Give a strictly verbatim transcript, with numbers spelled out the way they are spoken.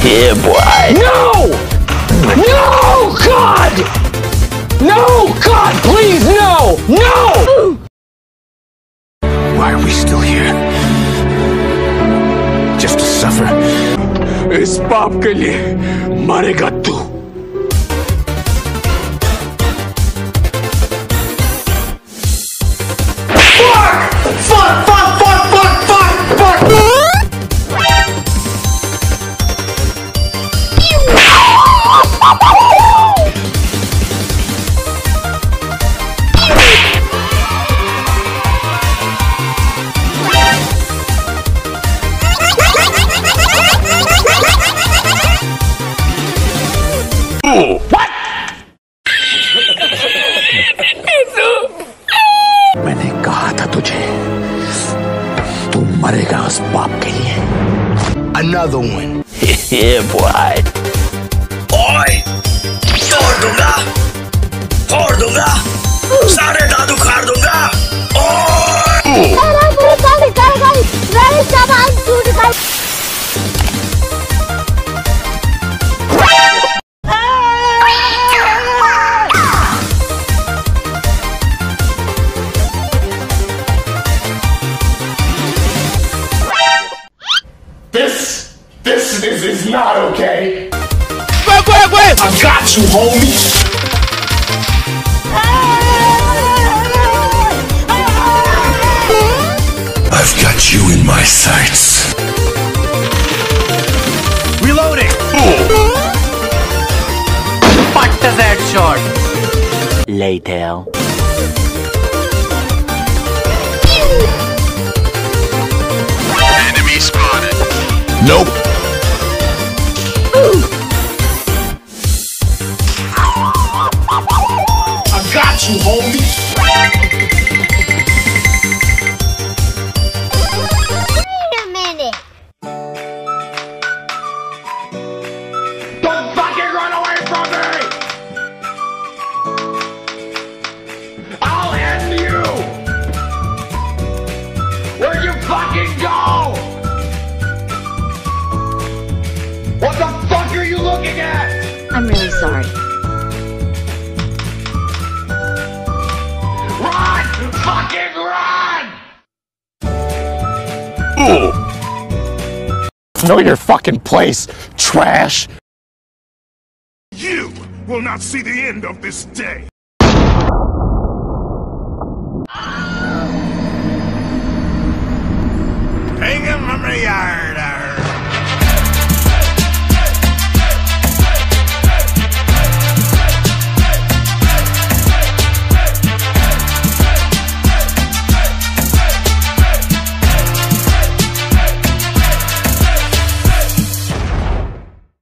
Yeah, boy. No! No, God! No, God, please, no! No! Why are we still here? Just to suffer. Испапкали Маригату. Fuck! Fuck! Fuck! Fuck! Fuck! Fuck! Fuck! What? मैंने कहा था तुझे, तू मरेगा उस बाप के लिए. Another one. Yeah, boy. ओए, तोड़ दूँगा, तोड़ दूँगा, सारे दादू खार दूँगा. ओए. अरे पूरे गाड़ी, गाड़ी, गाड़ी, गाड़ी सामान टूट गई. This, this, this is not okay. Wait, wait, wait! I got you, homie. I've got you in my sights. Reloading. Fuck the headshot. Later. Enemy spotted. Nope. Ooh. I got you, homie. Wait a minute. Don't fucking run away from me! I'll end you! Where'd you fucking go? What the fuck are you looking at? I'm really sorry. Run! Fucking run! Ooh. Know your fucking place, trash! You will not see the end of this day! Hang him, Maria!